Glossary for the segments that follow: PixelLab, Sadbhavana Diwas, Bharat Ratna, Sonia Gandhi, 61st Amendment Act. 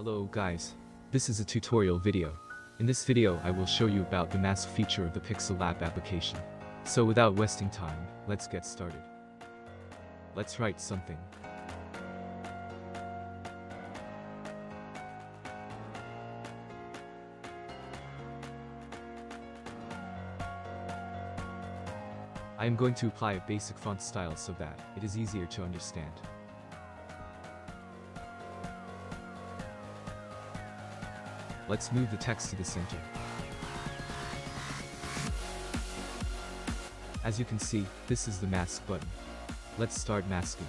Hello guys, this is a tutorial video. In this video I will show you about the mask feature of the PixelLab application. So without wasting time, let's get started. Let's write something. I am going to apply a basic font style so that it is easier to understand. Let's move the text to the center. As you can see, this is the mask button. Let's start masking.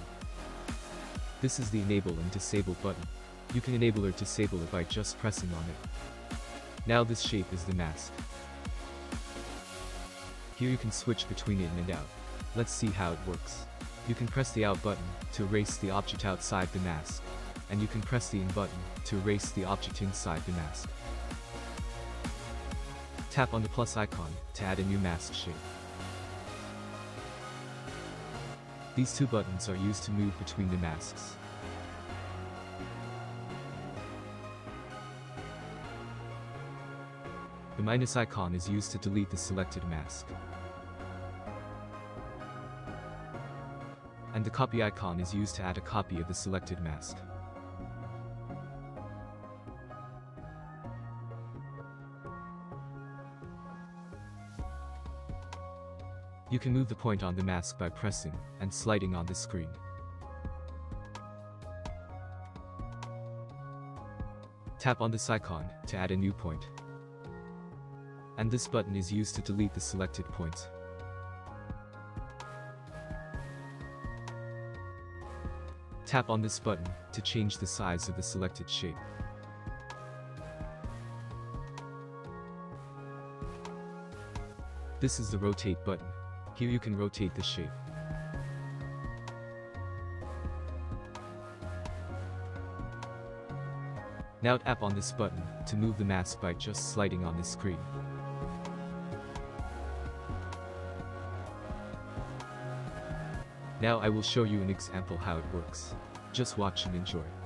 This is the enable and disable button. You can enable or disable it by just pressing on it. Now this shape is the mask. Here you can switch between in and out. Let's see how it works. You can press the out button to erase the object outside the mask. And you can press the in button to erase the object inside the mask. Tap on the plus icon to add a new mask shape. These two buttons are used to move between the masks. The minus icon is used to delete the selected mask. And the copy icon is used to add a copy of the selected mask. You can move the point on the mask by pressing and sliding on the screen. Tap on this icon to add a new point. And this button is used to delete the selected points. Tap on this button to change the size of the selected shape. This is the rotate button. Here you can rotate the shape. Now tap on this button to move the mask by just sliding on the screen. Now I will show you an example how it works. Just watch and enjoy.